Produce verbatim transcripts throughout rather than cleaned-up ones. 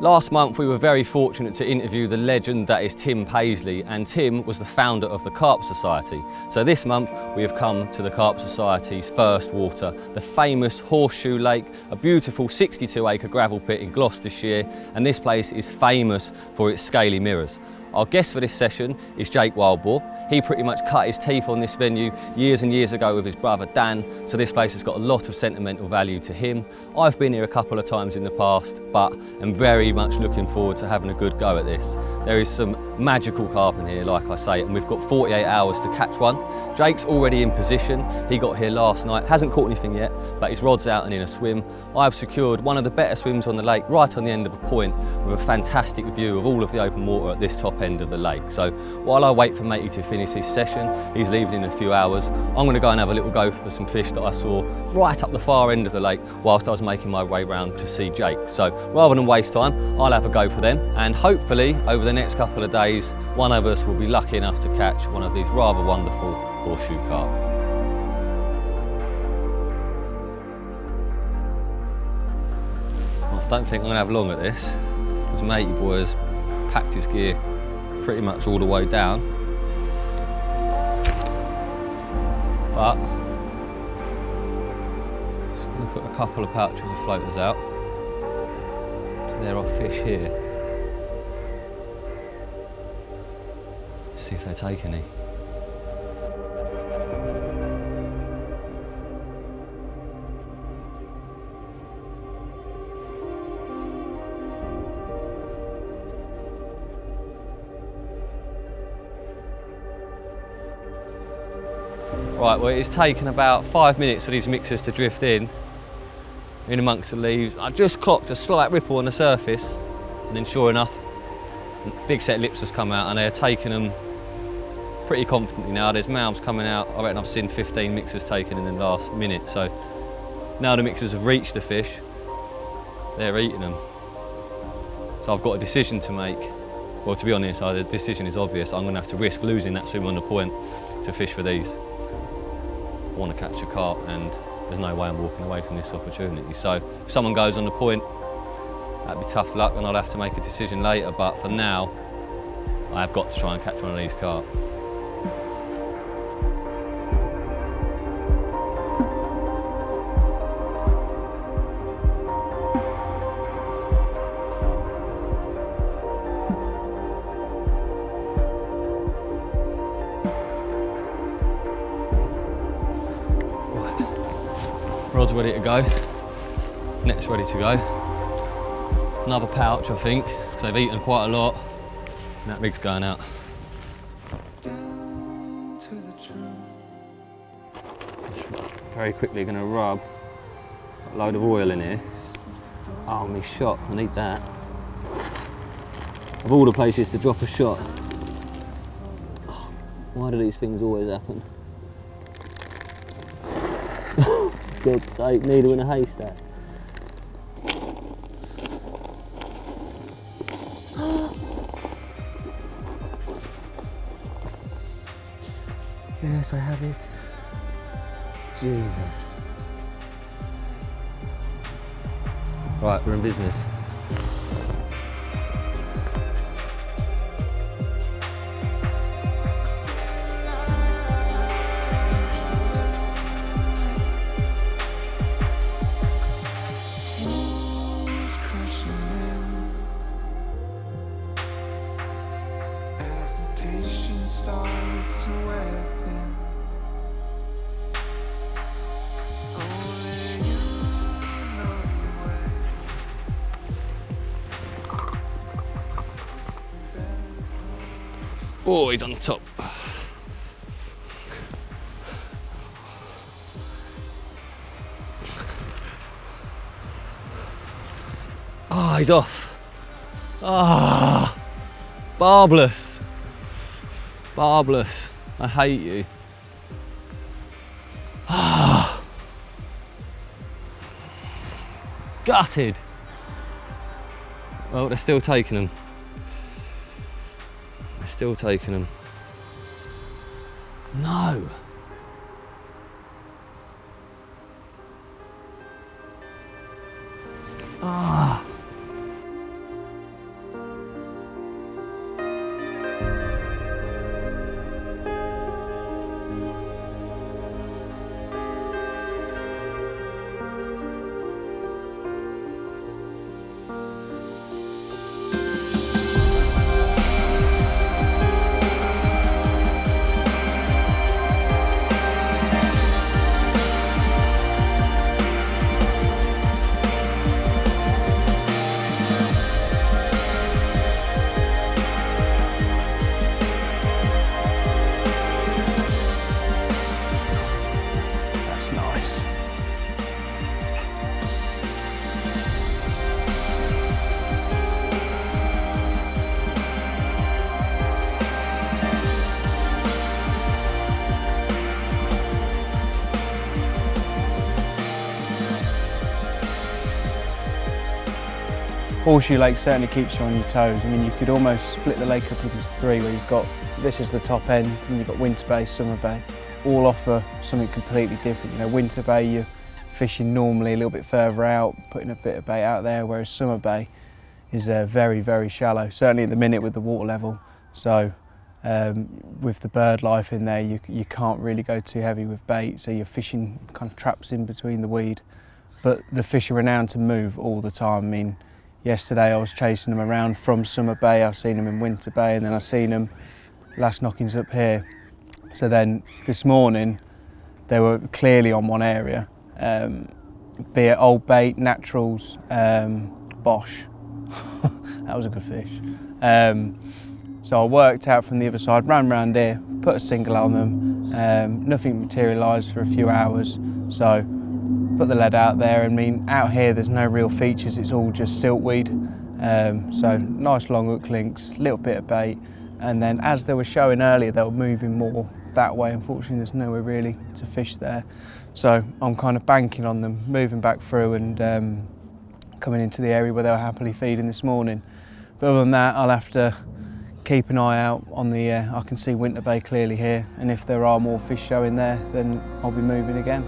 Last month we were very fortunate to interview the legend that is Tim Paisley, and Tim was the founder of the Carp Society. So this month we have come to the Carp Society's first water, the famous Horseshoe Lake, a beautiful sixty-two acre gravel pit in Gloucestershire, and this place is famous for its scaly mirrors. Our guest for this session is Jake Wildbore. He pretty much cut his teeth on this venue years and years ago with his brother Dan, so this place has got a lot of sentimental value to him. I've been here a couple of times in the past, but I'm very much looking forward to having a good go at this. There is some magical carp in here, like I say, and we've got forty-eight hours to catch one. Jake's already in position. He got here last night, hasn't caught anything yet, but his rod's out and in a swim. I've secured one of the better swims on the lake, right on the end of a point, with a fantastic view of all of the open water at this top end of the lake. So while I wait for matey to finish his session, he's leaving in a few hours, I'm going to go and have a little go for some fish that I saw right up the far end of the lake whilst I was making my way round to see Jake. So rather than waste time, I'll have a go for them, and hopefully over the next couple of days one of us will be lucky enough to catch one of these rather wonderful horseshoe carp. Well, I don't think I'm going to have long at this, because matey boy has packed his gear pretty much all the way down. But just going to put a couple of pouches of floaters out, so there are fish here. See if they take any. Right, well, it's taken about five minutes for these mixers to drift in, in amongst the leaves. I just clocked a slight ripple on the surface, and then sure enough, a big set of lips has come out, and they're taking them pretty confidently now. There's mouths coming out. I reckon I've seen fifteen mixers taken in the last minute, so now the mixers have reached the fish, they're eating them. So I've got a decision to make. Well, to be honest, the decision is obvious. I'm going to have to risk losing that swim on the point to fish for these. I want to catch a carp, and there's no way I'm walking away from this opportunity. So if someone goes on the point, that'd be tough luck, and I'll have to make a decision later, but for now I have got to try and catch one of these carp. Rod's ready to go, net's ready to go, another pouch I think, because they've eaten quite a lot, and that rig's going out. Just very quickly going to rub a load of oil in here. Oh, my shot, I need that. Of all the places to drop a shot, oh, why do these things always happen? God's sake, needle in a haystack. Yes, I have it. Jesus. Right, we're in business. Oh, he's on the top. Ah, oh, he's off. Ah, oh, barbless. Barbless. I hate you. Ah, oh, gutted. Well, they're still taking them. Still taking them. No. Ah. Horseshoe Lake certainly keeps you on your toes. I mean, you could almost split the lake up into three, where you've got, this is the top end, and you've got Winter Bay, Summer Bay. All offer something completely different. You know, Winter Bay, you're fishing normally a little bit further out, putting a bit of bait out there, whereas Summer Bay is uh, very, very shallow, certainly at the minute with the water level. So um, with the bird life in there, you, you can't really go too heavy with bait, so you're fishing kind of traps in between the weed. But the fish are renowned to move all the time. I mean, yesterday I was chasing them around from Summer Bay, I've seen them in Winter Bay, and then I've seen them last knockings up here. So then this morning, they were clearly on one area, um, be it old bait, naturals, um, bosh. That was a good fish. Um, so I worked out from the other side, ran round here, put a single on them, um, nothing materialised for a few hours, so put the lead out there. I mean, out here there's no real features, it's all just siltweed, um, so nice long hook links, little bit of bait, and then as they were showing earlier, they were moving more that way. Unfortunately, there's nowhere really to fish there, so I'm kind of banking on them moving back through and um, coming into the area where they were happily feeding this morning. But other than that, I'll have to keep an eye out on the, uh, I can see Winter Bay clearly here, and if there are more fish showing there, then I'll be moving again.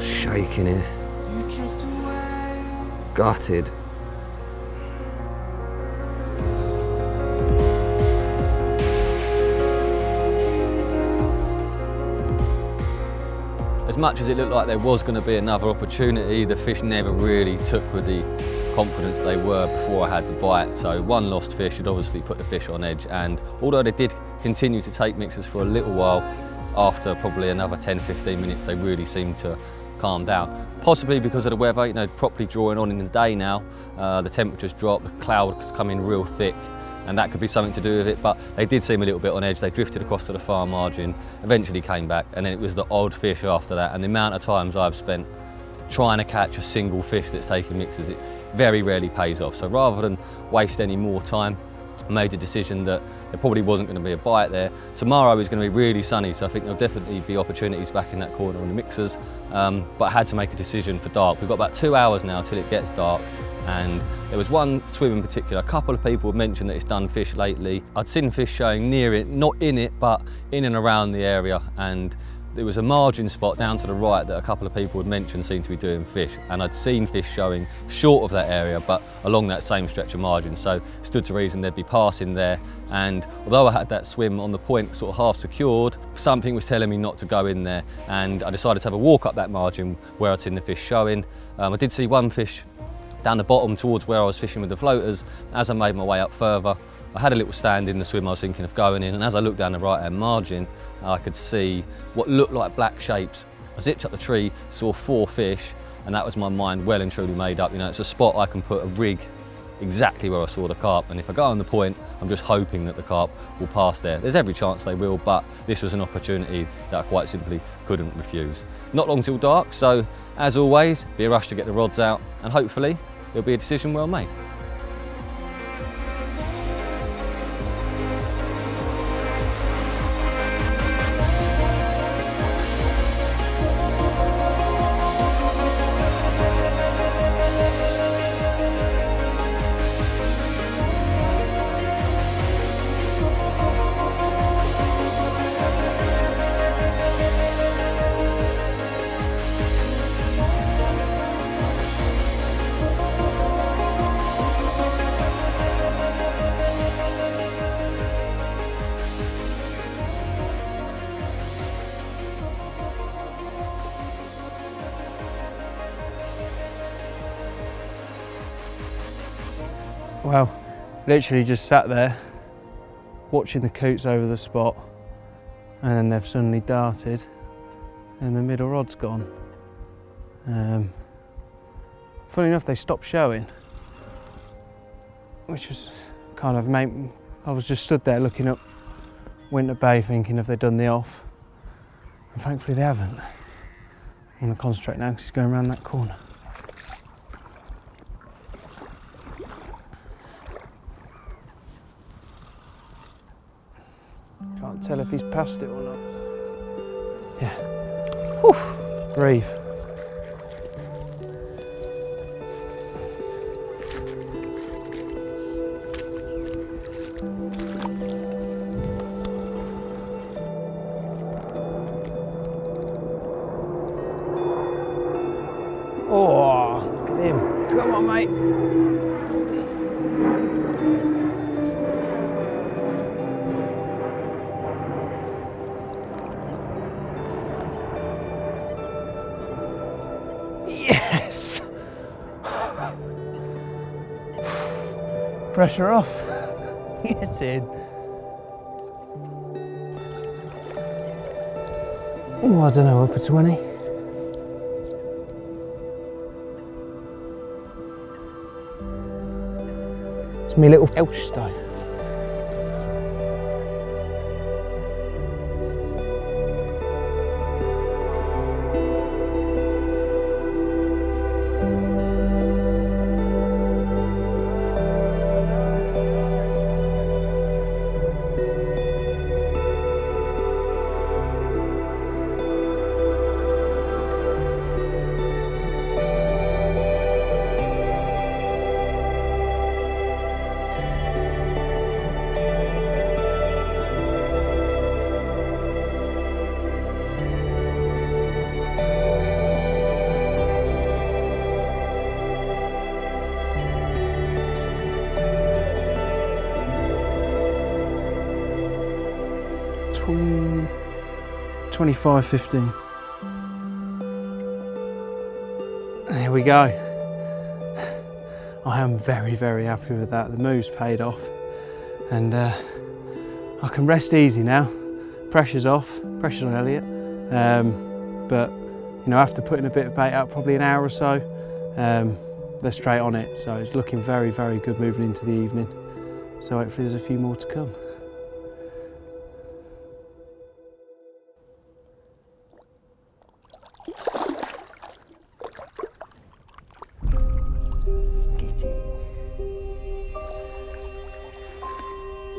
Shaking here, gutted. As much as it looked like there was going to be another opportunity, the fish never really took with the confidence they were before I had the bite. So one lost fish had obviously put the fish on edge, and although they did continue to take mixers for a little while, after probably another ten fifteen minutes they really seemed to calm down. Possibly because of the weather, you know, properly drawing on in the day now, uh, the temperature's dropped, the clouds come in real thick, and that could be something to do with it, but they did seem a little bit on edge. They drifted across to the far margin, eventually came back, and then it was the odd fish after that, and the amount of times I've spent trying to catch a single fish that's taking mixers, it very rarely pays off. So rather than waste any more time, I made the decision that there probably wasn't going to be a bite there. Tomorrow is going to be really sunny, so I think there'll definitely be opportunities back in that corner on the mixers, um, but I had to make a decision for dark. We've got about two hours now till it gets dark, and there was one swim in particular. A couple of people had mentioned that it's done fish lately. I'd seen fish showing near it, not in it, but in and around the area, and there was a margin spot down to the right that a couple of people had mentioned seemed to be doing fish, and I'd seen fish showing short of that area but along that same stretch of margin, so stood to reason they'd be passing there. And although I had that swim on the point sort of half secured, something was telling me not to go in there, and I decided to have a walk up that margin where I'd seen the fish showing. Um, I did see one fish down the bottom towards where I was fishing with the floaters. As I made my way up further, I had a little stand in the swim I was thinking of going in, and as I looked down the right hand margin, I could see what looked like black shapes. I zipped up the tree, saw four fish, and that was my mind well and truly made up. You know, it's a spot I can put a rig exactly where I saw the carp, and if I go on the point, I'm just hoping that the carp will pass there. There's every chance they will, but this was an opportunity that I quite simply couldn't refuse. Not long till dark, so as always, be a rush to get the rods out, and hopefully it'll be a decision well made. Well, literally just sat there watching the coots over the spot, and then they've suddenly darted and the middle rod's gone. Um, funny enough, they stopped showing, which was kind of make, I was just stood there looking up Winter Bay thinking have they done the off, and thankfully they haven't. I'm going to concentrate now because he's going around that corner. Can't tell if he's passed it or not. Yeah. Whew. Brave. Oh, look at him. Come on, mate. Yes. Pressure off. Yes, in. Oh, I don't know, up to twenty. My little Felschstein. twenty-five fifteen. There we go. I am very, very happy with that. The move's paid off and uh, I can rest easy now. Pressure's off, pressure's on Elliot. Um, but, you know, after putting a bit of bait out, probably an hour or so, um, they're straight on it. So it's looking very, very good moving into the evening. So hopefully there's a few more to come.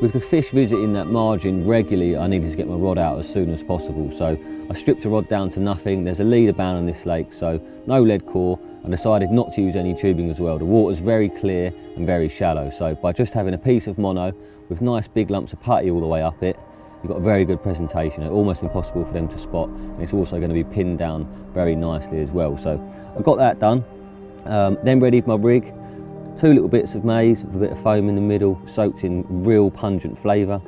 With the fish visiting that margin regularly, I needed to get my rod out as soon as possible. So I stripped the rod down to nothing. There's a leader bound on this lake, so no lead core. I decided not to use any tubing as well. The water's very clear and very shallow. So by just having a piece of mono with nice big lumps of putty all the way up it, you've got a very good presentation. It's almost impossible for them to spot. And it's also going to be pinned down very nicely as well. So I got that done, um, then readied my rig. Two little bits of maize with a bit of foam in the middle, soaked in real pungent flavour.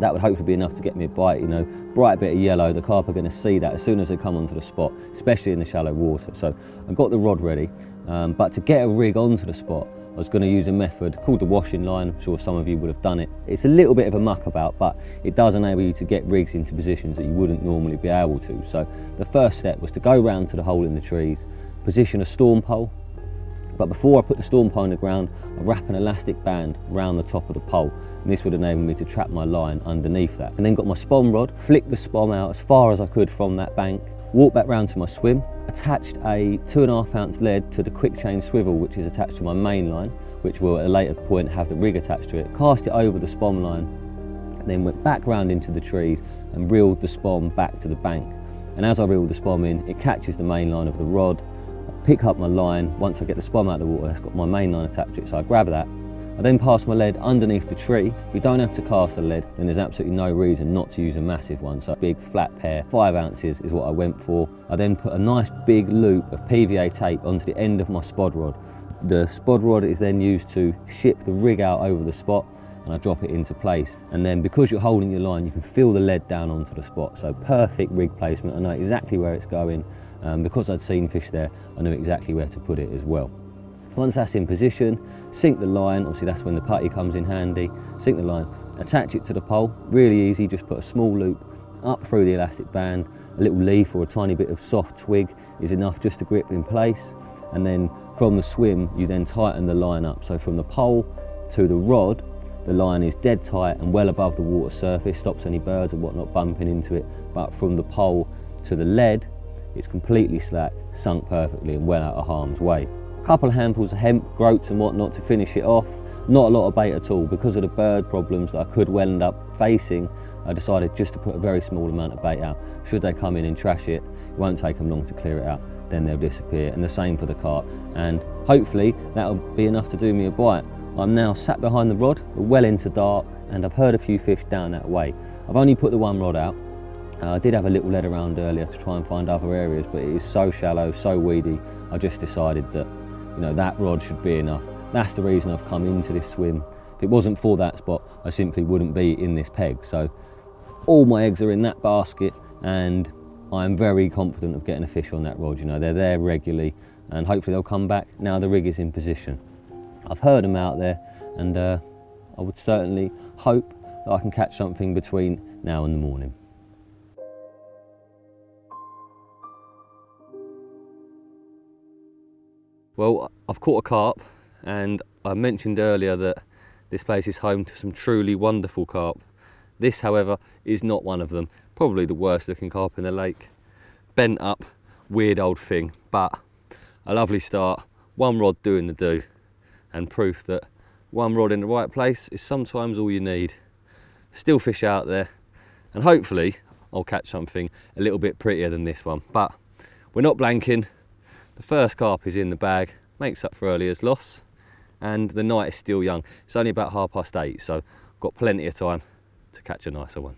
That would hopefully be enough to get me a bite, you know. Bright bit of yellow, the carp are going to see that as soon as they come onto the spot, especially in the shallow water. So I've got the rod ready, um, but to get a rig onto the spot, I was going to use a method called the washing line. I'm sure some of you would have done it. It's a little bit of a muck about, but it does enable you to get rigs into positions that you wouldn't normally be able to. So the first step was to go round to the hole in the trees, position a storm pole. But before I put the storm pole on the ground, I wrap an elastic band round the top of the pole, and this would enable me to trap my line underneath that. And then got my spom rod, flicked the spom out as far as I could from that bank, walked back round to my swim, attached a two and a half ounce lead to the quick chain swivel which is attached to my main line, which will at a later point have the rig attached to it, cast it over the spom line, and then went back round into the trees and reeled the spom back to the bank. And as I reel the spom in, it catches the main line of the rod. Pick up my line. Once I get the spom out of the water, that's got my main line attached to it, so I grab that. I then pass my lead underneath the tree. If you don't have to cast the lead, then there's absolutely no reason not to use a massive one. So a big flat pair, five ounces is what I went for. I then put a nice big loop of P V A tape onto the end of my spod rod. The spod rod is then used to ship the rig out over the spot, and I drop it into place. And then because you're holding your line, you can feel the lead down onto the spot. So perfect rig placement. I know exactly where it's going. Um, because I'd seen fish there, I knew exactly where to put it as well. Once that's in position, sink the line. Obviously that's when the putty comes in handy. Sink the line, attach it to the pole. Really easy, just put a small loop up through the elastic band. A little leaf or a tiny bit of soft twig is enough just to grip in place. And then from the swim, you then tighten the line up. So from the pole to the rod, The line is dead tight and well above the water surface, stops any birds and whatnot bumping into it, but from the pole to the lead, it's completely slack, sunk perfectly and well out of harm's way. A couple of handfuls of hemp, groats and whatnot to finish it off. Not a lot of bait at all. Because of the bird problems that I could well end up facing, I decided just to put a very small amount of bait out. Should they come in and trash it, it won't take them long to clear it out, then they'll disappear, and the same for the carp. And hopefully that'll be enough to do me a bite. I'm now sat behind the rod, well into dark, and I've heard a few fish down that way. I've only put the one rod out. Uh, I did have a little lead around earlier to try and find other areas, but it is so shallow, so weedy, I just decided that, you know, that rod should be enough. That's the reason I've come into this swim. If it wasn't for that spot, I simply wouldn't be in this peg. So all my eggs are in that basket, and I'm very confident of getting a fish on that rod. You know, they're there regularly, and hopefully they'll come back. Now the rig is in position. I've heard them out there, and uh, I would certainly hope that I can catch something between now and the morning. Well, I've caught a carp, and I mentioned earlier that this place is home to some truly wonderful carp. This, however, is not one of them. Probably the worst looking carp in the lake. Bent up, weird old thing, but a lovely start. One rod doing the do, and proof that one rod in the right place is sometimes all you need. Still fish out there, and hopefully I'll catch something a little bit prettier than this one. But we're not blanking. The first carp is in the bag, makes up for earlier's loss, and the night is still young. It's only about half past eight, so I've got plenty of time to catch a nicer one.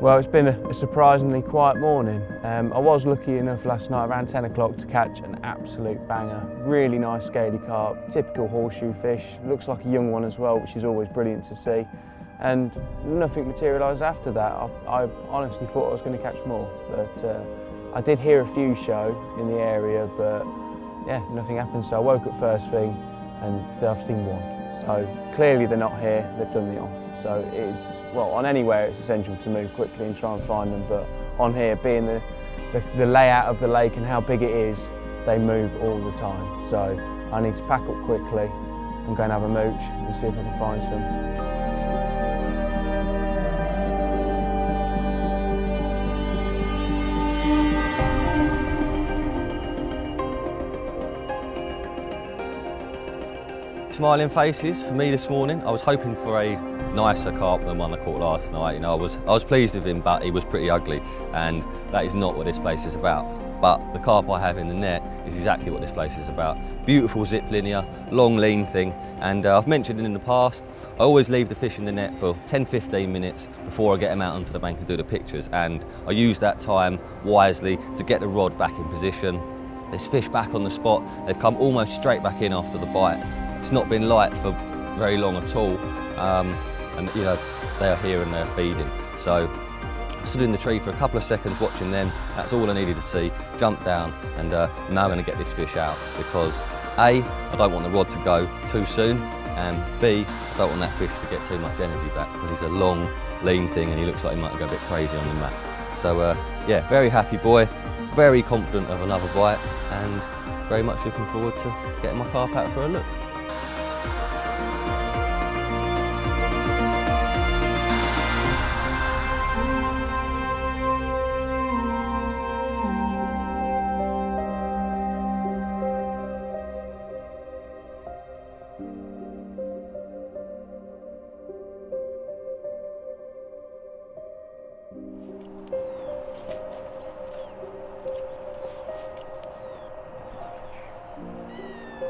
Well, it's been a surprisingly quiet morning. Um, I was lucky enough last night around ten o'clock to catch an absolute banger. Really nice scaly carp, typical horseshoe fish. Looks like a young one as well, which is always brilliant to see. And nothing materialised after that. I, I honestly thought I was going to catch more, but uh, I did hear a few show in the area, but yeah, nothing happened. So I woke up first thing and I've seen one. So clearly they're not here, they've done me off. So it is, well, on anywhere it's essential to move quickly and try and find them, but on here, being the, the, the layout of the lake and how big it is, they move all the time. So I need to pack up quickly and go and have a mooch and see if I can find some. Smiling faces for me this morning. I was hoping for a nicer carp than one I caught last night. You know, I was I was pleased with him, but he was pretty ugly, and that is not what this place is about. But the carp I have in the net is exactly what this place is about. Beautiful zip linear, long lean thing, and uh, I've mentioned it in the past, I always leave the fish in the net for ten fifteen minutes before I get them out onto the bank and do the pictures, and I use that time wisely to get the rod back in position. This fish back on the spot, they've come almost straight back in after the bite. It's not been light for very long at all, um, and you know, they are here and they're feeding. So I stood in the tree for a couple of seconds watching them, that's all I needed to see, jumped down, and uh, now I'm going to get this fish out because A, I don't want the rod to go too soon, and B, I don't want that fish to get too much energy back because he's a long, lean thing and he looks like he might go a bit crazy on the mat. So uh, yeah, very happy boy, very confident of another bite, and very much looking forward to getting my carp out for a look.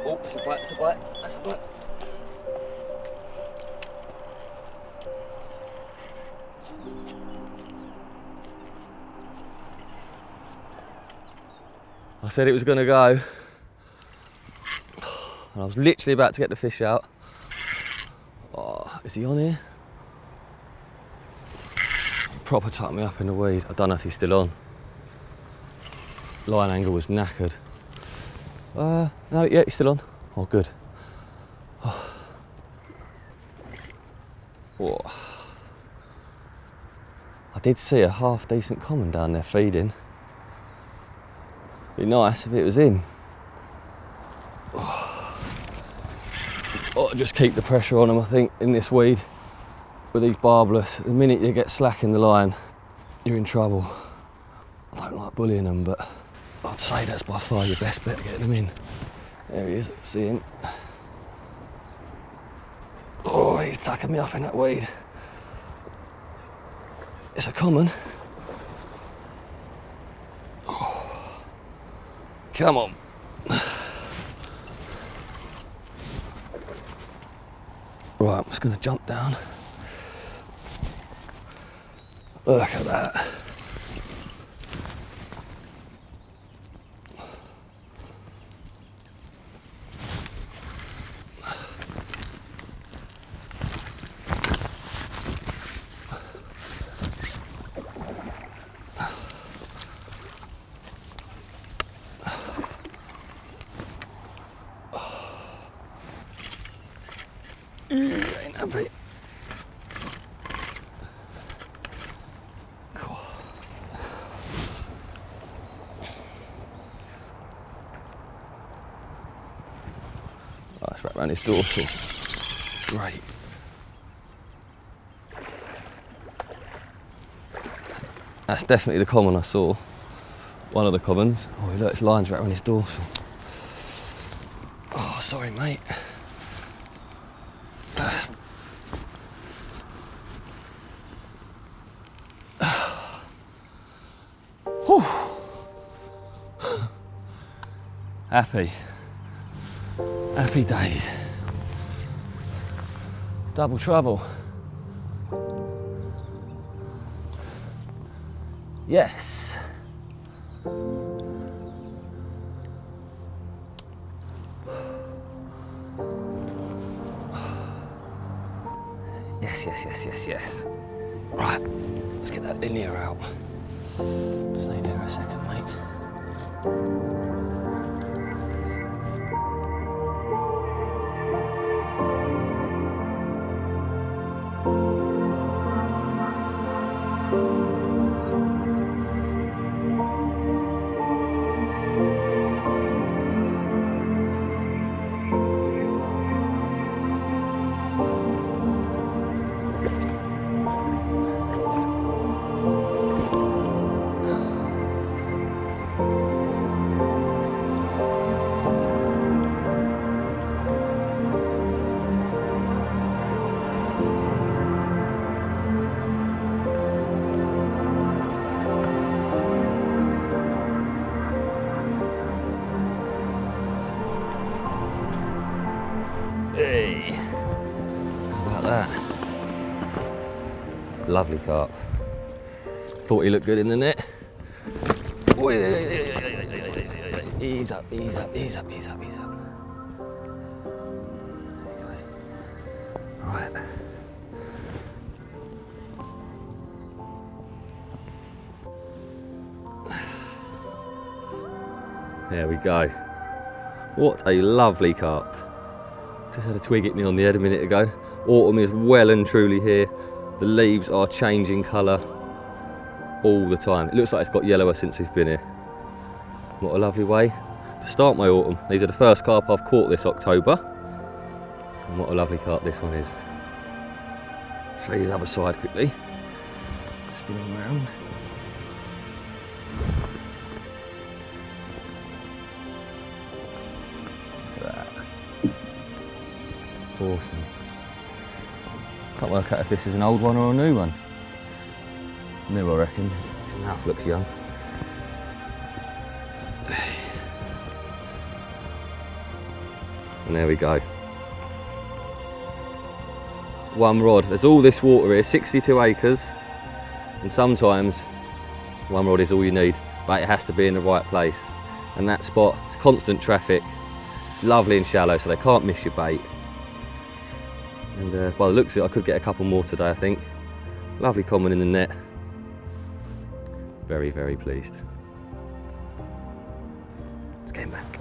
Oh, that's a bite, that's a bite, that's a bite. I said it was going to go, and I was literally about to get the fish out. Oh, is he on here? proper tucked me up in the weed. I don't know if he's still on. Line angle was knackered. Uh, no, yeah, he's still on. Oh, good. Oh. Whoa. I did see a half-decent common down there feeding. Be nice if it was him. Oh. Oh, just keep the pressure on him, I think, in this weed. With these barbless, the minute you get slack in the line, you're in trouble. I don't like bullying them, but I'd say that's by far your best bet of getting them in. There he is, see him. Oh, he's tucking me up in that weed. It's a common. Oh, come on. Right, I'm just going to jump down. Look at that. Around his dorsal. Great. That's definitely the common I saw. One of the commons. Oh, look, his line's right around his dorsal. Oh, sorry, mate. That's... Happy. Happy days. Double trouble. Yes. Yes, yes, yes, yes, yes. Right, let's get that linear out. Stay there a second, mate. Lovely carp. Thought he looked good in the net. Ease up, ease up, ease up, ease up, ease up. Right. There we go. What a lovely carp. Just had a twig hit me on the head a minute ago. Autumn is well and truly here. The leaves are changing colour all the time. It looks like it's got yellower since he's been here. What a lovely way to start my autumn. These are the first carp I've caught this October. And what a lovely carp this one is. Show you the other side quickly. Spinning around. Look at that. Awesome. Can't work out if this is an old one or a new one. New, I reckon. His mouth looks young. And there we go. One rod. There's all this water here, sixty-two acres. And sometimes one rod is all you need, but it has to be in the right place. And that spot, it's constant traffic. It's lovely and shallow, so they can't miss your bait. And uh, by the looks of it, I could get a couple more today, I think. Lovely common in the net. very, very pleased. Just came back.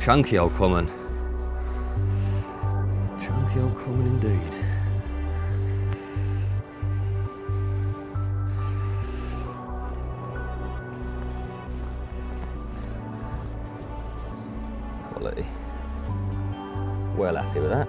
Chunky old common. Chunky old common indeed. Quality. Well happy with that.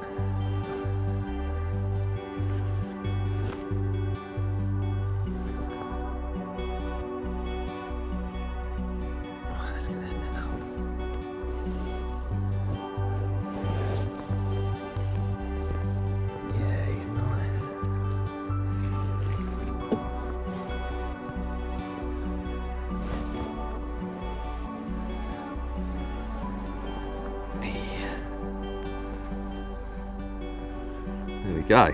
Go.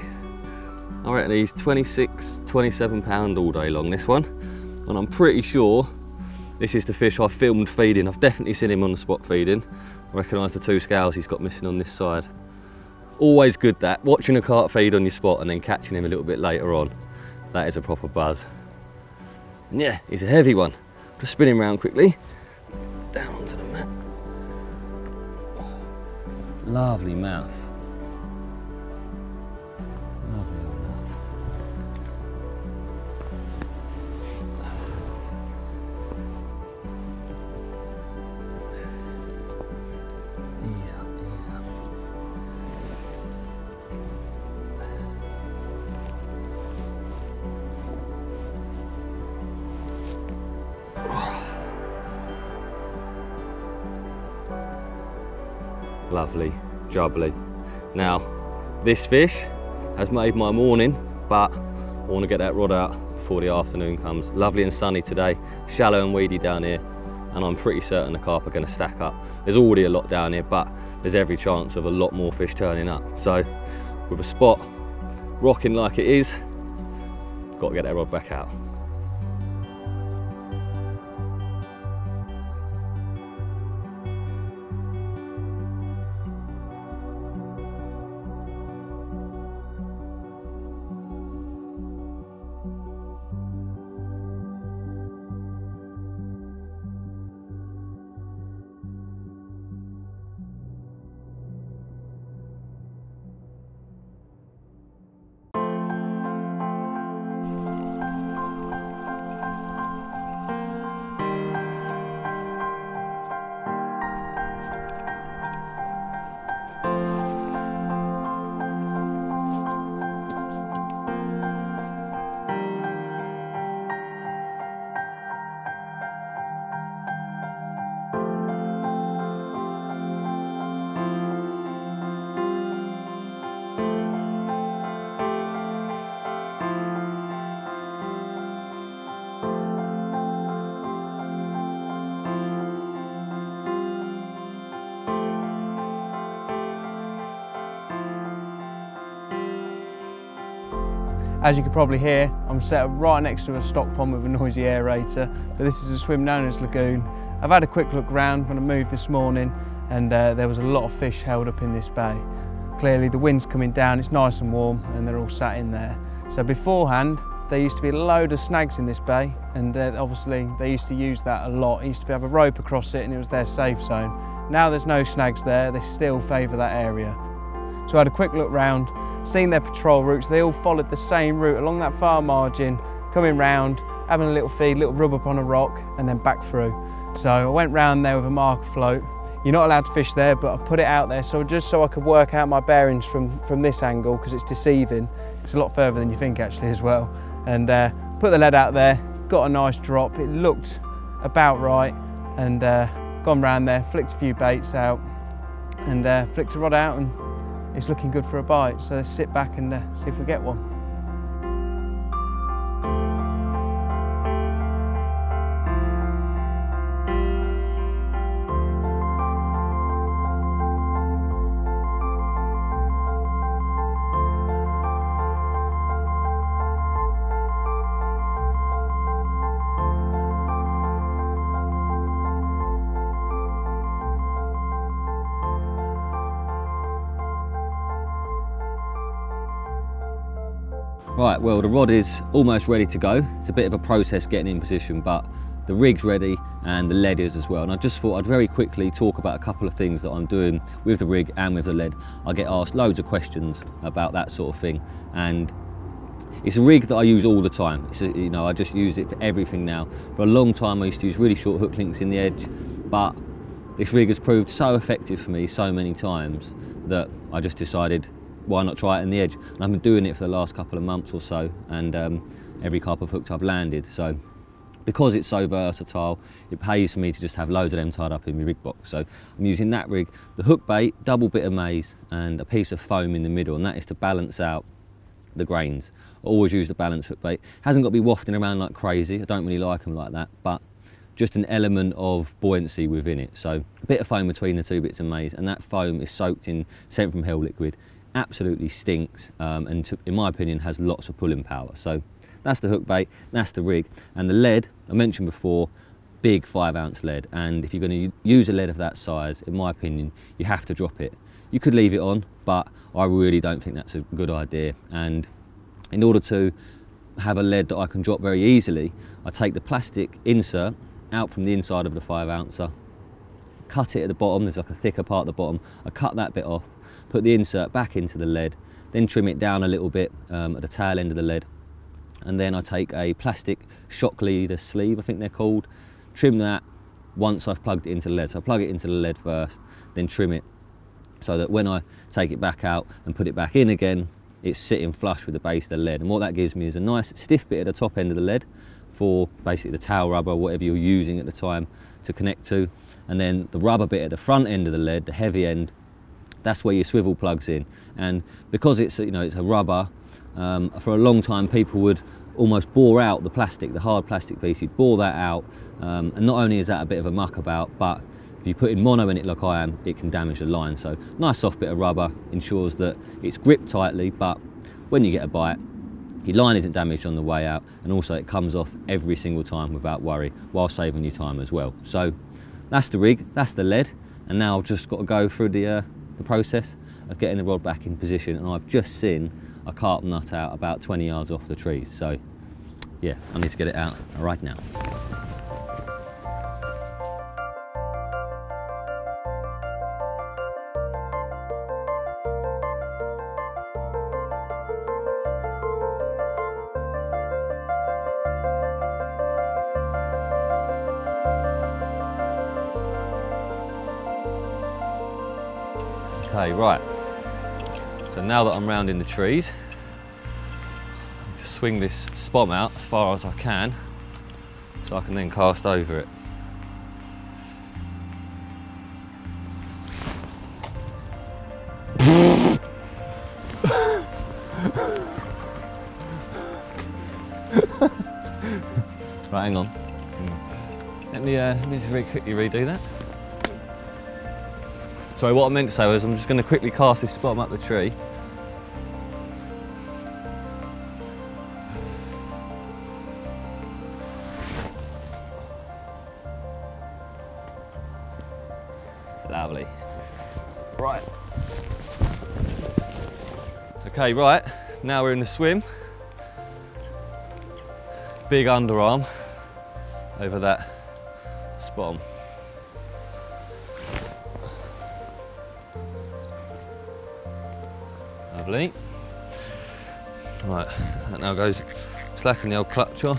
I reckon he's twenty-six, twenty-seven pound all day long, this one, and I'm pretty sure this is the fish I filmed feeding. I've definitely seen him on the spot feeding. I recognise the two scales he's got missing on this side. Always good that, watching a carp feed on your spot and then catching him a little bit later on. That is a proper buzz. And yeah, he's a heavy one. Just spin him round quickly. Down onto the mat. Oh, lovely mouth. Lovely, jubbly. Now, this fish has made my morning, but I want to get that rod out before the afternoon comes. Lovely and sunny today, shallow and weedy down here, and I'm pretty certain the carp are going to stack up. There's already a lot down here, but there's every chance of a lot more fish turning up. So, with a spot rocking like it is, got to get that rod back out. As you can probably hear, I'm set up right next to a stock pond with a noisy aerator, but this is a swim known as Lagoon. I've had a quick look round when I moved this morning, and uh, there was a lot of fish held up in this bay. Clearly the wind's coming down, it's nice and warm, and they're all sat in there. So beforehand, there used to be a load of snags in this bay, and uh, obviously they used to use that a lot. It used to have a rope across it, and it was their safe zone. Now there's no snags there, they still favour that area. So I had a quick look round, seen their patrol routes. They all followed the same route along that far margin, coming round, having a little feed, little rub up on a rock, and then back through. So I went round there with a marker float. You're not allowed to fish there, but I put it out there so just so I could work out my bearings from, from this angle, because it's deceiving. It's a lot further than you think actually as well. And uh, put the lead out there, got a nice drop. It looked about right, and uh, gone round there, flicked a few baits out, and uh, flicked a rod out, and it's looking good for a bite. So let's sit back and uh, see if we get one. Right, well the rod is almost ready to go. It's a bit of a process getting in position, but the rig's ready and the lead is as well. And I just thought I'd very quickly talk about a couple of things that I'm doing with the rig and with the lead. I get asked loads of questions about that sort of thing, and it's a rig that I use all the time. It's a, you know, I just use it for everything now. For a long time I used to use really short hook links in the edge, but this rig has proved so effective for me so many times that I just decided, why not try it on the edge? And I've been doing it for the last couple of months or so, and um, every carp I've hooked I've landed. So because it's so versatile, it pays for me to just have loads of them tied up in my rig box. So I'm using that rig, the hook bait, double bit of maize and a piece of foam in the middle, and that is to balance out the grains. I always use the balanced hook bait. Hasn't got to be wafting around like crazy, I don't really like them like that, but just an element of buoyancy within it. So a bit of foam between the two bits of maize, and that foam is soaked in Scent From Hell liquid. Absolutely stinks, um, and to, in my opinion has lots of pulling power. So that's the hook bait, that's the rig, and the lead I mentioned before, big five ounce lead. And if you're going to use a lead of that size, in my opinion you have to drop it. You could leave it on, but I really don't think that's a good idea. And in order to have a lead that I can drop very easily, I take the plastic insert out from the inside of the five ouncer, cut it at the bottom, there's like a thicker part at the bottom, I cut that bit off, put the insert back into the lead, then trim it down a little bit um, at the tail end of the lead, and then I take a plastic shock leader sleeve, I think they're called, trim that once I've plugged it into the lead. So I plug it into the lead first, then trim it, so that when I take it back out and put it back in again, it's sitting flush with the base of the lead. And what that gives me is a nice stiff bit at the top end of the lead for basically the tail rubber, whatever you're using at the time, to connect to, and then the rubber bit at the front end of the lead, the heavy end, that's where your swivel plugs in. And because it's, you know, it's a rubber, um, for a long time people would almost bore out the plastic, the hard plastic piece, you'd bore that out, um, and not only is that a bit of a muck about, but if you put in mono in it like I am, it can damage the line. So nice soft bit of rubber ensures that it's gripped tightly, but when you get a bite your line isn't damaged on the way out, and also it comes off every single time without worry, while saving you time as well. So that's the rig, that's the lead, and now I've just got to go through the uh, the process of getting the rod back in position. And I've just seen a carp nut out about twenty yards off the trees, so yeah, I need to get it out right now. Okay, right, so now that I'm rounding the trees, I need to swing this spom out as far as I can so I can then cast over it. Right, hang on. Let me, uh, let me just really quickly redo that. Sorry, what I meant to say was I'm just going to quickly cast this spot up the tree. Lovely. Right. Okay, right, now we're in the swim. Big underarm over that spot. Right, that now goes, slacken the old clutch on,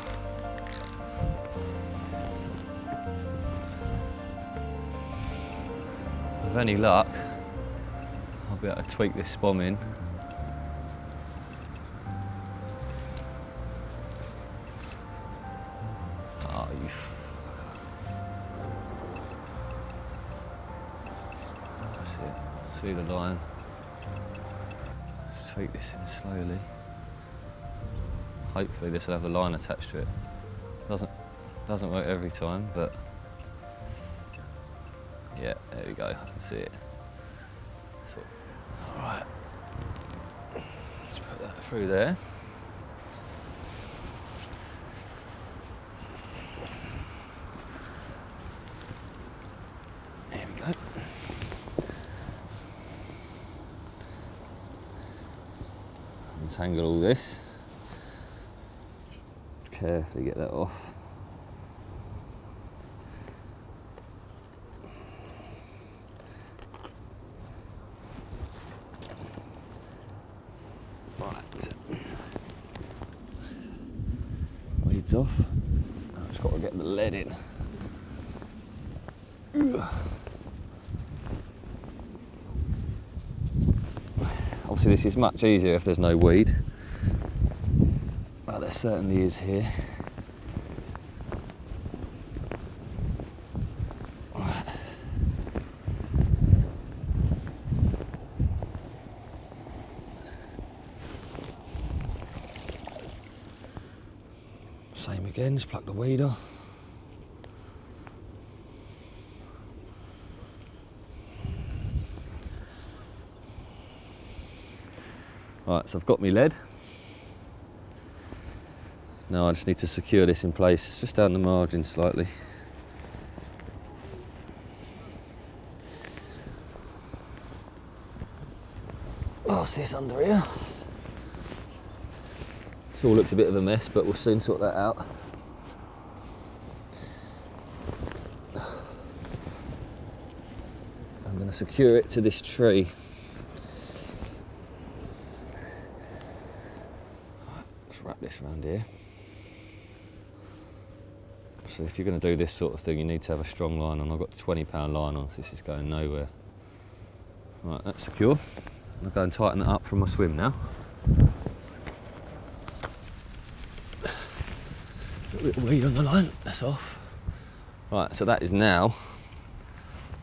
With any luck, I'll be able to tweak this spot in. Oh, you fucker. That's it. See the line. Let's tweak this in slowly. Hopefully this will have a line attached to it. Doesn't doesn't work every time, but yeah, there we go, I can see it. So, all right, let's put that through there. There we go. Untangle all this. Carefully get that off. Right. Weeds off. I've just got to get the lead in. Obviously this is much easier if there's no weed. There certainly is here. Right. Same again, just pluck the weed off. Right, so I've got my lead. Now I just need to secure this in place, just down the margin slightly. Oh, see this under here. This all looks a bit of a mess, but we'll soon sort that out. I'm going to secure it to this tree. Right, let's wrap this around here. So if you're going to do this sort of thing, you need to have a strong line on. I've got a twenty pound line on, so this is going nowhere. Right, that's secure. I'll go and tighten that up from my swim now. A little bit of weed on the line, that's off. Right, so that is now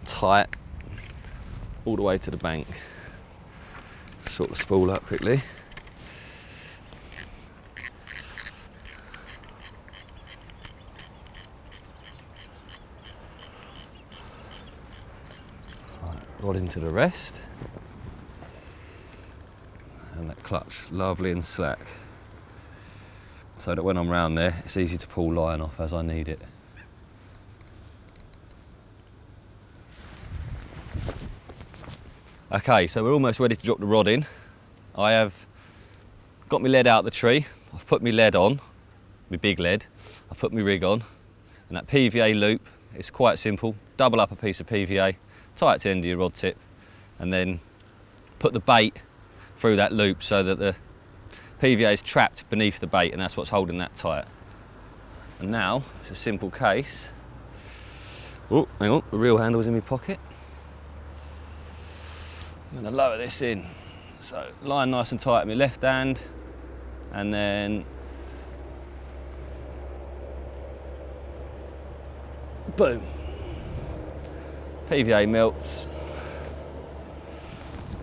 tight all the way to the bank. Sort the spool up quickly. Rod into the rest, and that clutch lovely and slack, so that when I'm round there it's easy to pull line off as I need it. Okay, so we're almost ready to drop the rod in. I have got my lead out the tree, I've put my lead on, my big lead, I've put my rig on, and that P V A loop is quite simple. Double up a piece of P V A, tie it to the end of your rod tip, and then put the bait through that loop so that the P V A is trapped beneath the bait, and that's what's holding that tight. And now it's a simple case. Oh, hang on, the reel handle's in my pocket. I'm going to lower this in. So line nice and tight in my left hand, and then boom. P V A melts,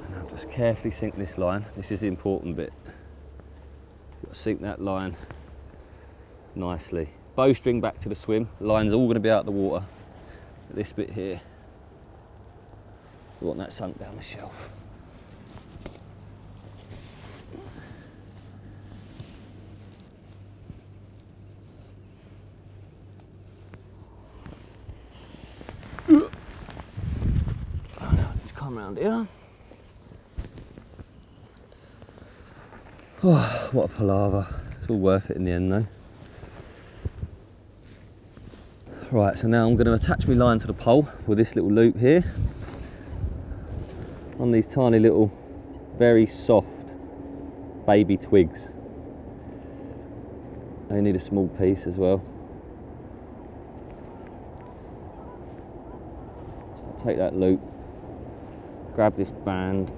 and I'll just carefully sink this line. This is the important bit. You've got to sink that line nicely. Bowstring back to the swim, line's all going to be out of the water. This bit here, we want that sunk down the shelf. Around here. Oh, what a palaver. It's all worth it in the end though. Right, so now I'm going to attach my line to the pole with this little loop here. On these tiny little, very soft baby twigs. I need a small piece as well. So I'll take that loop. grab this band.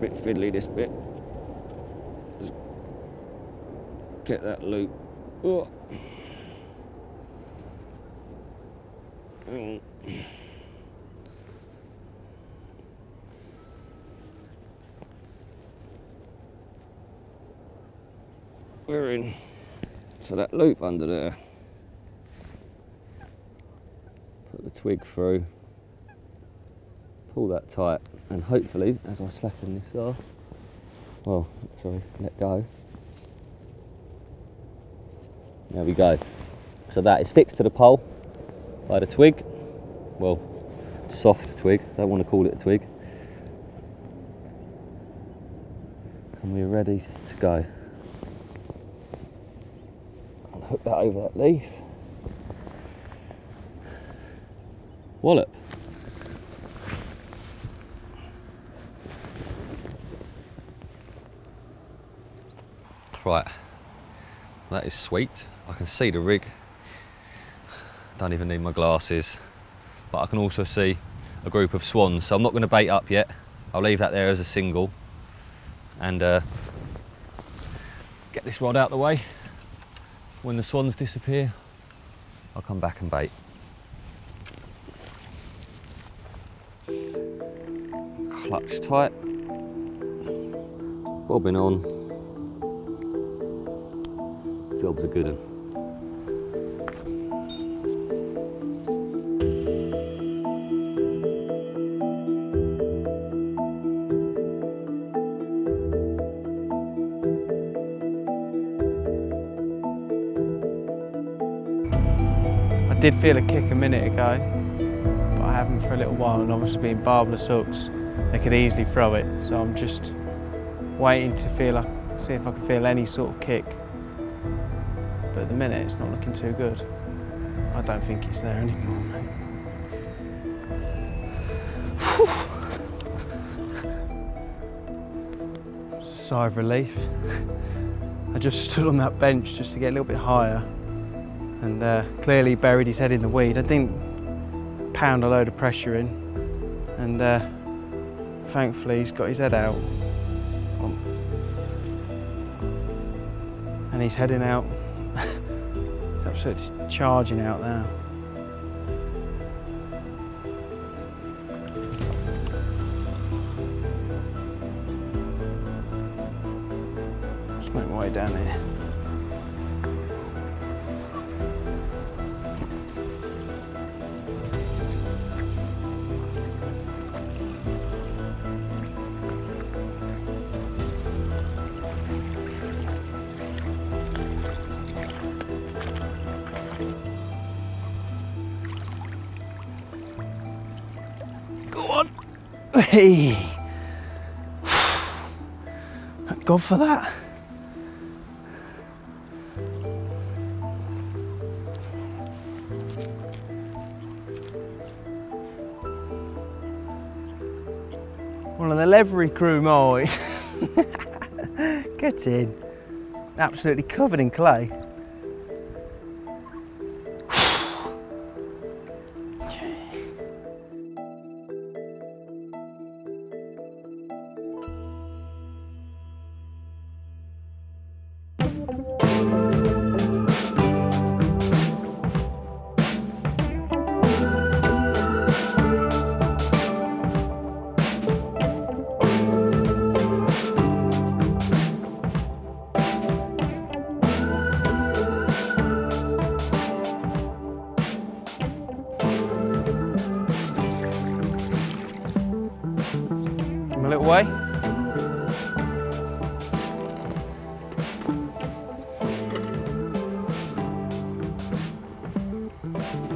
Bit fiddly, this bit. Just get that loop. Oh. Oh. We're in to that loop under there. Put the twig through, pull that tight, and hopefully, as I slacken this off, well, sorry, let go. There we go. So that is fixed to the pole by the twig. Well, soft twig, don't want to call it a twig. And we're ready to go. Hook that over that leaf. Wallop. Right, that is sweet. I can see the rig. Don't even need my glasses. But I can also see a group of swans. So I'm not going to bait up yet. I'll leave that there as a single. And uh, get this rod out the way. When the swans disappear, I'll come back and bait. Clutch tight, bobbing on. Job's a good one. I did feel a kick a minute ago, but I haven't for a little while, and obviously being barbless hooks, they could easily throw it, so I'm just waiting to feel like, see if I can feel any sort of kick. But at the minute, it's not looking too good. I don't think it's there anymore, mate. It's a sigh of relief. I just stood on that bench just to get a little bit higher. And uh, clearly buried his head in the weed. I didn't pound a load of pressure in, and uh, thankfully he's got his head out. And he's heading out. He's absolutely charging out now. Just make my way down here. Hey, thank God for that. One of the levery crew, mate. Get in. Absolutely covered in clay.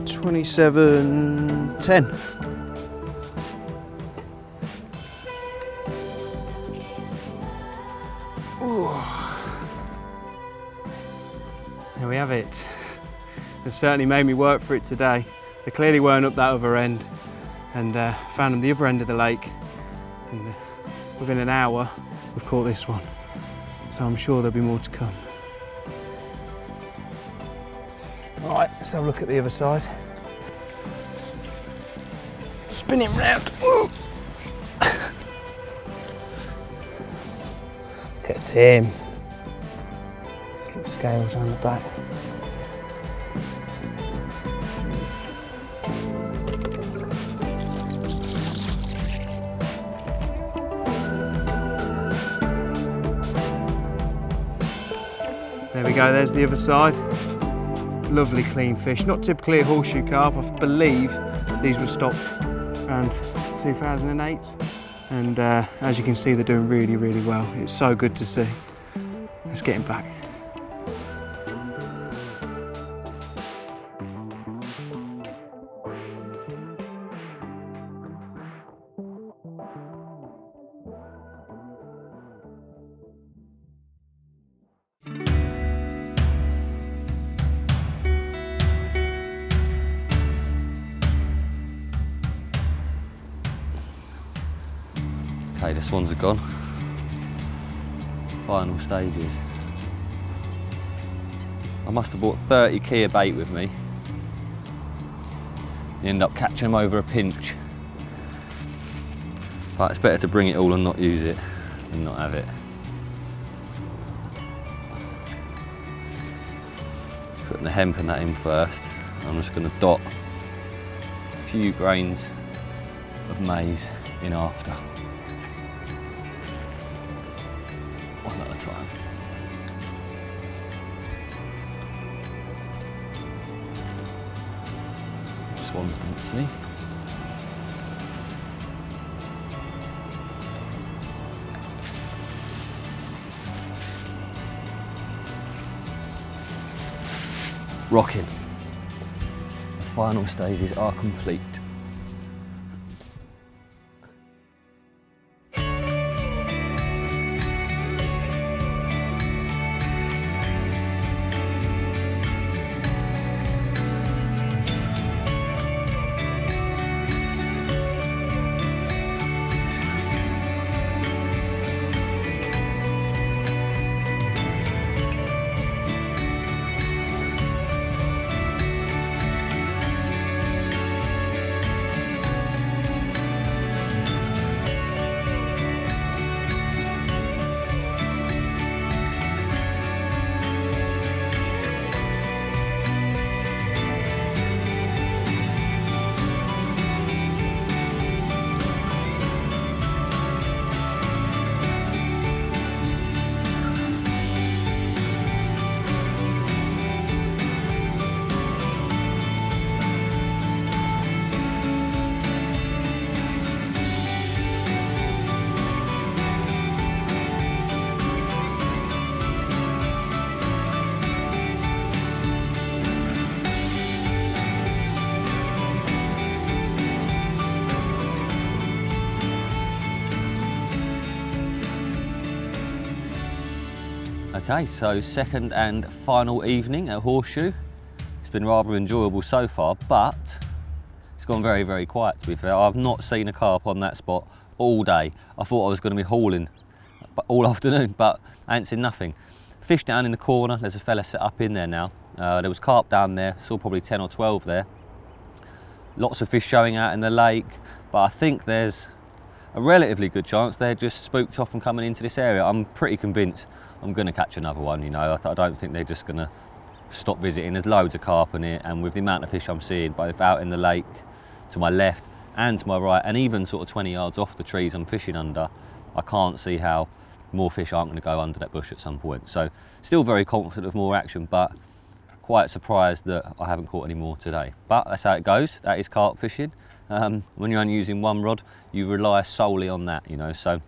twenty-seven ten. There we have it. They've certainly made me work for it today. They clearly weren't up that other end, and uh, found them the other end of the lake, and uh, within an hour we've caught this one, so I'm sure there'll be more to come. All right, let's have a look at the other side. Spin him round. Gets him. There's little scales on the back. There we go, there's the other side. Lovely clean fish, not typically a horseshoe carp. I believe these were stocked around two thousand eight, and uh, as you can see, they're doing really, really well. It's so good to see. Let's get him back. Okay, the swans are gone. Final stages. I must have bought thirty key of bait with me. You end up catching them over a pinch. But it's better to bring it all and not use it than not have it. Just putting the hemp and that in first. I'm just going to dot a few grains of maize in after. Time. Swans don't see. Rocking. The final stages are complete. Okay, so second and final evening at Horseshoe. It's been rather enjoyable so far, but it's gone very, very quiet to be fair. I've not seen a carp on that spot all day. I thought I was going to be hauling all afternoon, but I ain't seen nothing. Fish down in the corner, there's a fella set up in there now. Uh, there was carp down there, saw probably ten or twelve there. Lots of fish showing out in the lake, but I think there's a relatively good chance they're just spooked off and coming into this area. I'm pretty convinced I'm going to catch another one, you know. I, I don't think they're just going to stop visiting. There's loads of carp in here, and with the amount of fish I'm seeing, both out in the lake, to my left and to my right, and even sort of twenty yards off the trees I'm fishing under, I can't see how more fish aren't going to go under that bush at some point. So still very confident of more action, but quite surprised that I haven't caught any more today. But that's how it goes. That is carp fishing. Um, when you're only using one rod, you rely solely on that, you know, so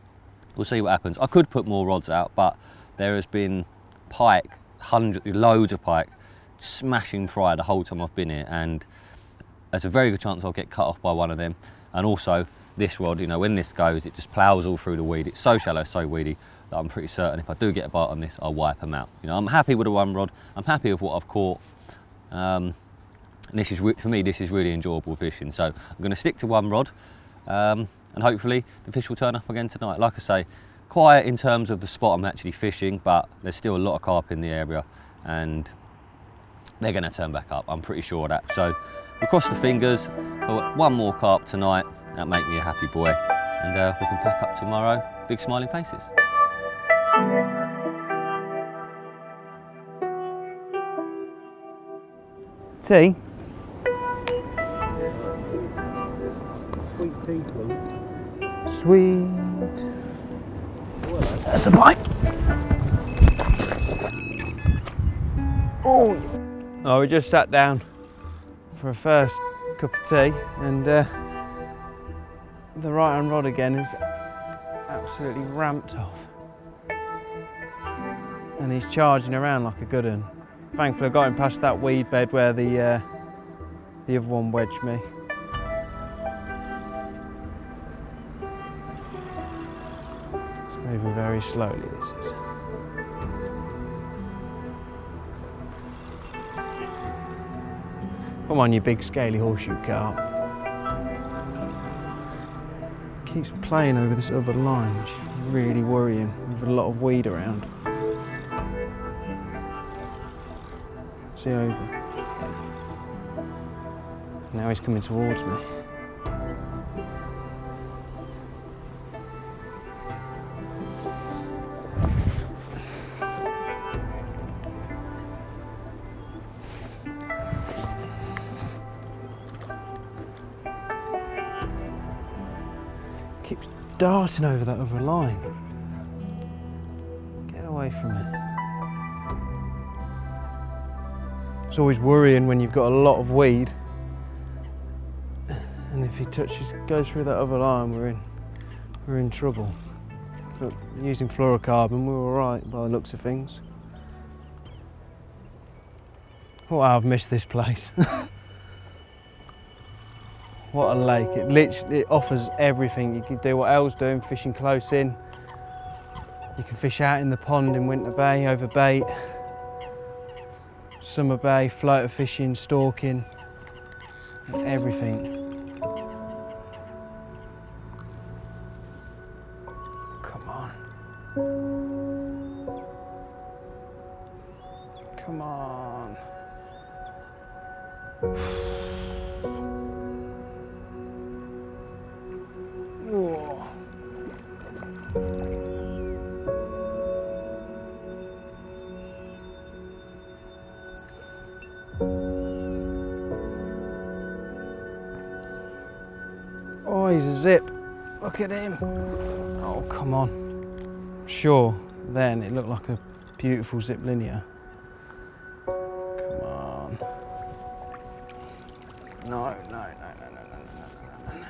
we'll see what happens. I could put more rods out, but there has been pike, hundreds, loads of pike, smashing fry the whole time I've been here, and there's a very good chance I'll get cut off by one of them. And also this rod, you know, when this goes, it just ploughs all through the weed. It's so shallow, so weedy, that I'm pretty certain if I do get a bite on this, I'll wipe them out. You know, I'm happy with the one rod. I'm happy with what I've caught. Um, And this is, for me, this is really enjoyable fishing. So I'm going to stick to one rod, um, and hopefully the fish will turn up again tonight. Like I say, quiet in terms of the spot I'm actually fishing, but there's still a lot of carp in the area, and they're going to turn back up. I'm pretty sure of that. So we cross the fingers, one more carp tonight, that'll make me a happy boy, and uh, we can pack up tomorrow, big smiling faces. Tea? Sweet tea, please. Sweet. That's the pipe. Oh. Oh, we just sat down for a first cup of tea, and uh, the right hand rod again is absolutely ramped off, and he's charging around like a good un. Thankfully, I got him past that weed bed where the uh, the other one wedged me. It's moving very slowly. This is. Come on, you big scaly horseshoe carp. Keeps playing over this other line, which is really worrying with a lot of weed around. See over. Now he's coming towards me. Keeps darting over that other line. Get away from it. It's always worrying when you've got a lot of weed, and if he touches, goes through that other line, we're in, we're in trouble. But using fluorocarbon, we're all right by the looks of things. Oh, I've missed this place. What a lake! It literally it offers everything. You can do what El's doing, fishing close in. You can fish out in the pond in Winter Bay, over bait. Summer Bay, floater fishing, stalking, everything. Come on. Come on. Whoa. Oh, he's a zip. Look at him. Oh, come on. Sure, then it looked like a beautiful zip linear. Come on. No, no, no, no, no, no, no, no,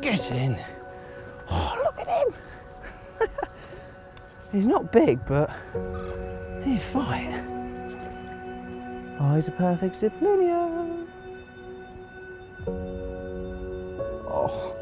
Get in. Oh, look at him. He's not big, but he's fine. Oh, he's a perfect zip linear. Oh.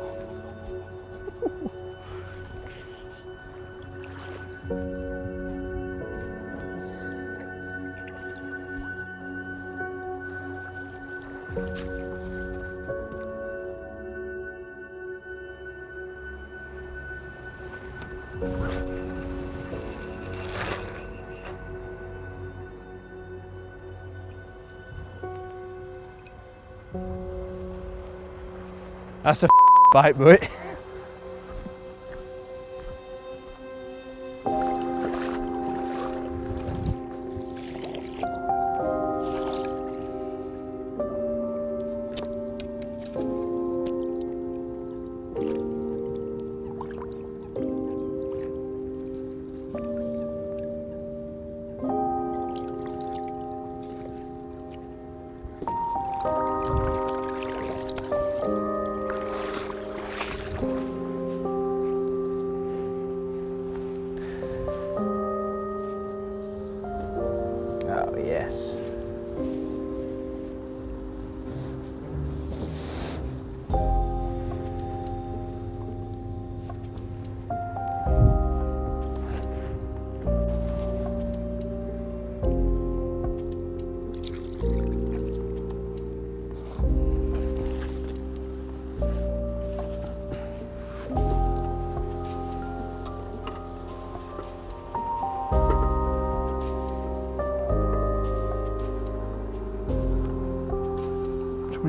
That's a bite, boy.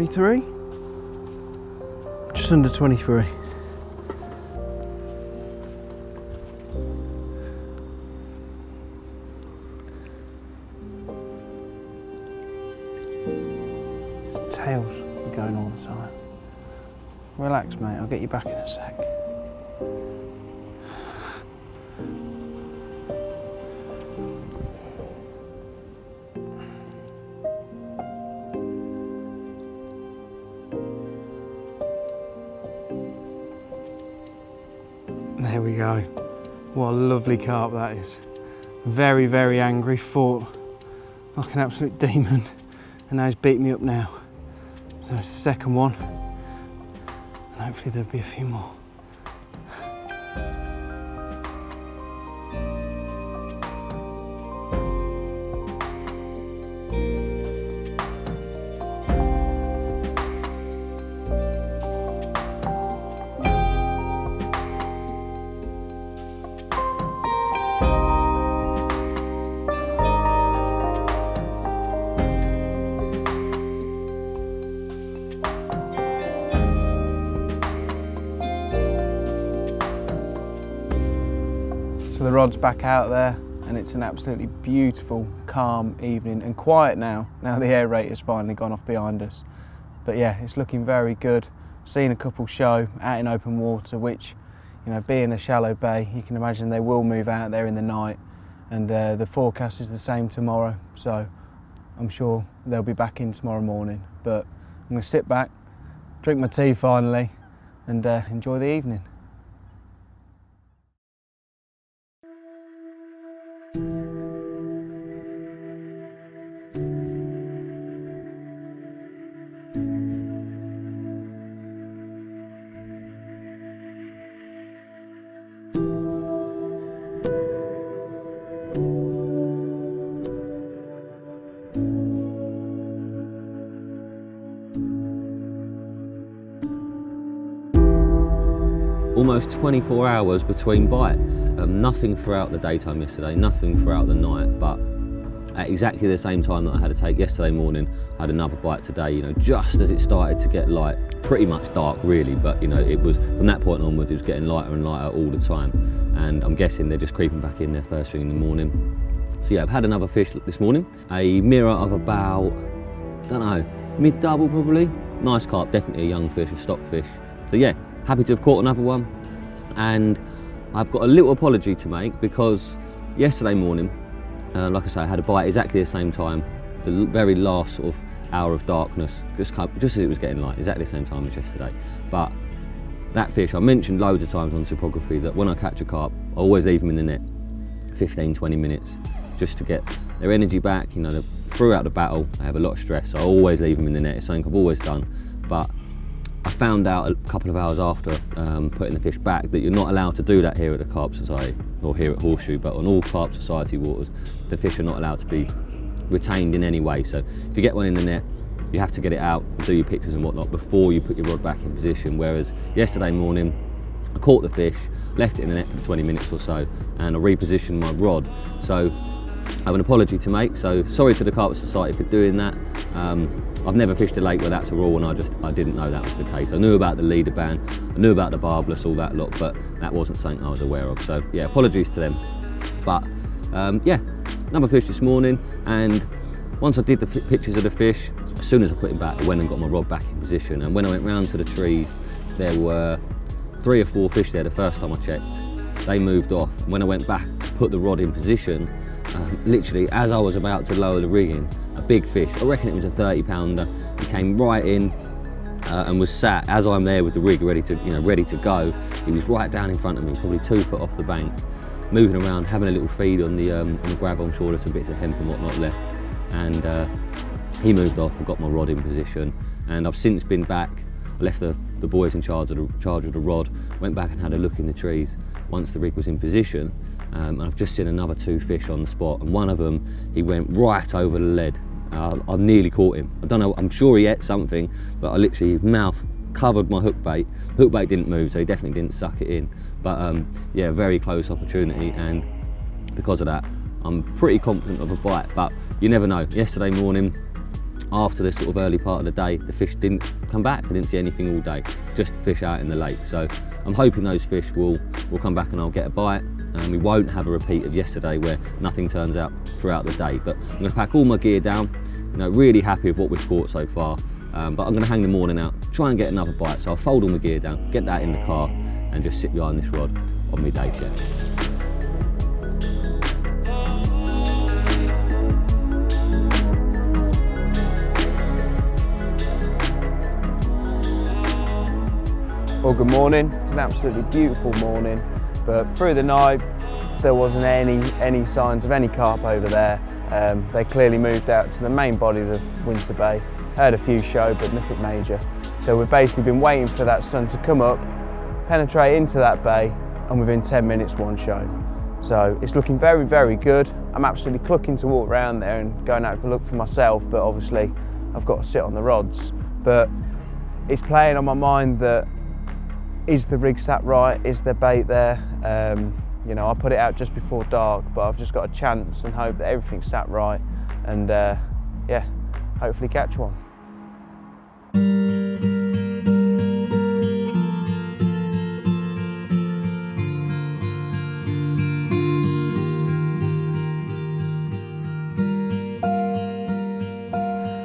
twenty-three? Just under twenty-three. It's tails are going all the time. Relax, mate, I'll get you back in a sec. There we go. What a lovely carp that is. Very, very angry, fought like an absolute demon, and now he's beat me up now. So it's the second one. And hopefully there'll be a few more. So the rod's back out there, and it's an absolutely beautiful, calm evening and quiet now. Now the aerator's finally gone off behind us. But yeah, it's looking very good. Seen a couple show out in open water, which, you know, being a shallow bay, you can imagine they will move out there in the night. And uh, the forecast is the same tomorrow, so I'm sure they'll be back in tomorrow morning. But I'm gonna sit back, drink my tea finally, and uh, enjoy the evening. Almost twenty-four hours between bites. Um, nothing throughout the daytime yesterday, nothing throughout the night, but at exactly the same time that I had a take yesterday morning, I had another bite today, you know, just as it started to get light, pretty much dark really, but you know, it was, from that point onwards, it was getting lighter and lighter all the time. And I'm guessing they're just creeping back in there first thing in the morning. So yeah, I've had another fish this morning, a mirror of about, I don't know, mid-double probably. Nice carp, definitely a young fish, a stock fish. So yeah, happy to have caught another one, and I've got a little apology to make because yesterday morning, uh, like I say, I had a bite exactly the same time, the very last sort of hour of darkness, just, just as it was getting light, exactly the same time as yesterday. But that fish, I mentioned loads of times on Cypography that when I catch a carp, I always leave them in the net fifteen, twenty minutes just to get their energy back. You know, throughout the battle, I have a lot of stress, so I always leave them in the net. It's something I've always done, but I found out a couple of hours after um, putting the fish back that you're not allowed to do that here at the Carp Society, or here at Horseshoe, but on all Carp Society waters, the fish are not allowed to be retained in any way. So if you get one in the net, you have to get it out, do your pictures and whatnot before you put your rod back in position. Whereas yesterday morning, I caught the fish, left it in the net for twenty minutes or so, and I repositioned my rod. So I have an apology to make, so sorry to the Carp Society for doing that. Um, I've never fished a lake where that's a rule, and I just I didn't know that was the case. I knew about the leader ban, I knew about the barbless, all that lot, but that wasn't something I was aware of. So yeah, apologies to them. But um, yeah, another fish this morning, and once I did the pictures of the fish, as soon as I put him back, I went and got my rod back in position. And when I went round to the trees, there were three or four fish there the first time I checked. They moved off. When I went back to put the rod in position, Uh, literally as I was about to lower the rigging, a big fish, I reckon it was a thirty pounder, he came right in uh, and was sat, as I'm there with the rig ready to, you know, ready to go, he was right down in front of me, probably two foot off the bank, moving around, having a little feed on the, um, on the gravel. I'm sure there's some bits of hemp and whatnot left, and uh, he moved off. I got my rod in position, and I've since been back. I left the, the boys in charge of the, charge of the rod, went back and had a look in the trees once the rig was in position. Um, and I've just seen another two fish on the spot, and one of them, he went right over the lead. Uh, I, I nearly caught him. I don't know, I'm sure he ate something, but I literally, his mouth covered my hook bait. Hook bait didn't move, so he definitely didn't suck it in. But um, yeah, very close opportunity, and because of that, I'm pretty confident of a bite, but you never know. Yesterday morning, after this sort of early part of the day, the fish didn't come back. I didn't see anything all day, just fish out in the lake. So I'm hoping those fish will, will come back and I'll get a bite. And we won't have a repeat of yesterday where nothing turns out throughout the day. But I'm going to pack all my gear down, you know, really happy with what we've caught so far. Um, but I'm going to hang the morning out, try and get another bite. So I'll fold all my gear down, get that in the car and just sit behind this rod on my day check. Well, good morning. It's an absolutely beautiful morning. But through the night, there wasn't any, any signs of any carp over there. Um, they clearly moved out to the main body of Winter Bay. Heard a few show, but nothing major. So we've basically been waiting for that sun to come up, penetrate into that bay, and within ten minutes, one show. So it's looking very, very good. I'm absolutely clucking to walk around there and going out to look for myself, but obviously I've got to sit on the rods. But it's playing on my mind that, is the rig sat right? Is the bait there? Um, you know, I put it out just before dark, but I've just got a chance and hope that everything's sat right and uh, yeah, hopefully catch one.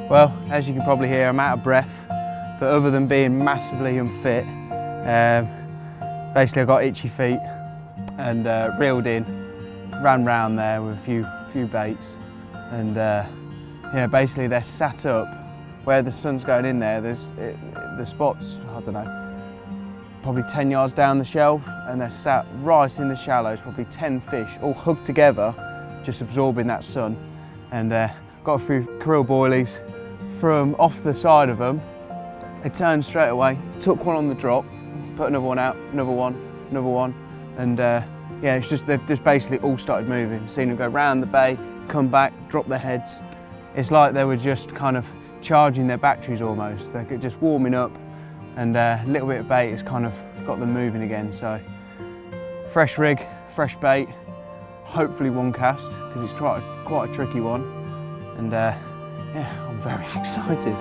Well, as you can probably hear, I'm out of breath, but other than being massively unfit, Um, basically I got itchy feet and uh, reeled in, ran round there with a few, few baits and uh, yeah, basically they're sat up where the sun's going in there. There's it, the spots, I don't know, probably ten yards down the shelf, and they're sat right in the shallows, probably ten fish all hugged together, just absorbing that sun. And uh, got a few krill boilies, threw them off the side of them. They turned straight away, took one on the drop, put another one out, another one, another one, and uh, yeah, it's just they've just basically all started moving. Seen them go round the bay, come back, drop their heads. It's like they were just kind of charging their batteries almost. They're just warming up, and a uh, little bit of bait has kind of got them moving again. So fresh rig, fresh bait, hopefully one cast, because it's quite a, quite a tricky one, and uh, yeah, I'm very excited.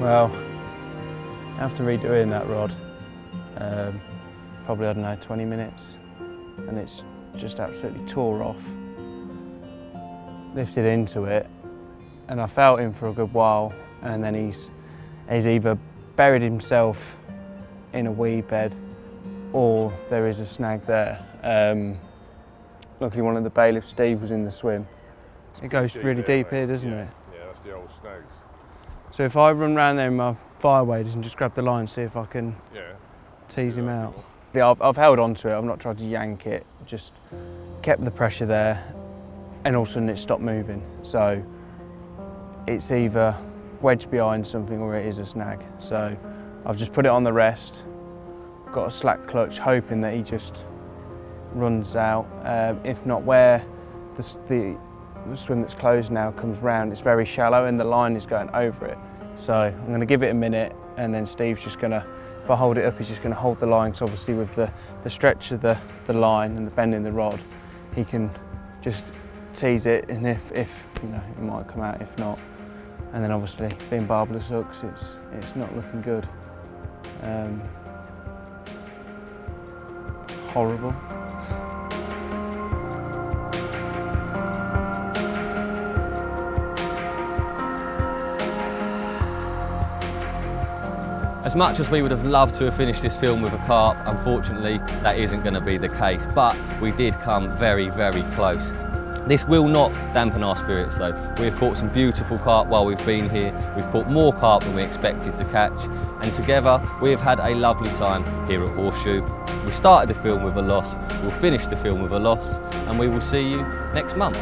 Well, after redoing that rod, um, probably, I don't know, twenty minutes, and it's just absolutely tore off. Lifted into it, and I felt him for a good while, and then he's, he's either buried himself in a weed bed, or there is a snag there. Um, luckily, one of the bailiffs, Steve, was in the swim. It goes really deep here, doesn't it? Yeah, that's the old snags. So if I run round there in my fire waders and just grab the line, see if I can yeah, tease him out. Yeah, I've, I've held on to it, I've not tried to yank it, just kept the pressure there, and all of a sudden it stopped moving. So it's either wedged behind something or it is a snag. So I've just put it on the rest, got a slack clutch, hoping that he just runs out. Um, if not, where the, the The swim that's closed now comes round, it's very shallow and the line is going over it. So I'm going to give it a minute, and then Steve's just going to, if I hold it up, he's just going to hold the line, because obviously with the, the stretch of the, the line and the bend in the rod, he can just tease it, and if, if you know, it might come out, if not. And then obviously being barbless hooks, it's, it's not looking good. Um, horrible. As much as we would have loved to have finished this film with a carp, unfortunately that isn't going to be the case, but we did come very, very close. This will not dampen our spirits though. We've caught some beautiful carp while we've been here. We've caught more carp than we expected to catch, and together we have had a lovely time here at Horseshoe. We started the film with a loss, we'll finish the film with a loss, and we will see you next month.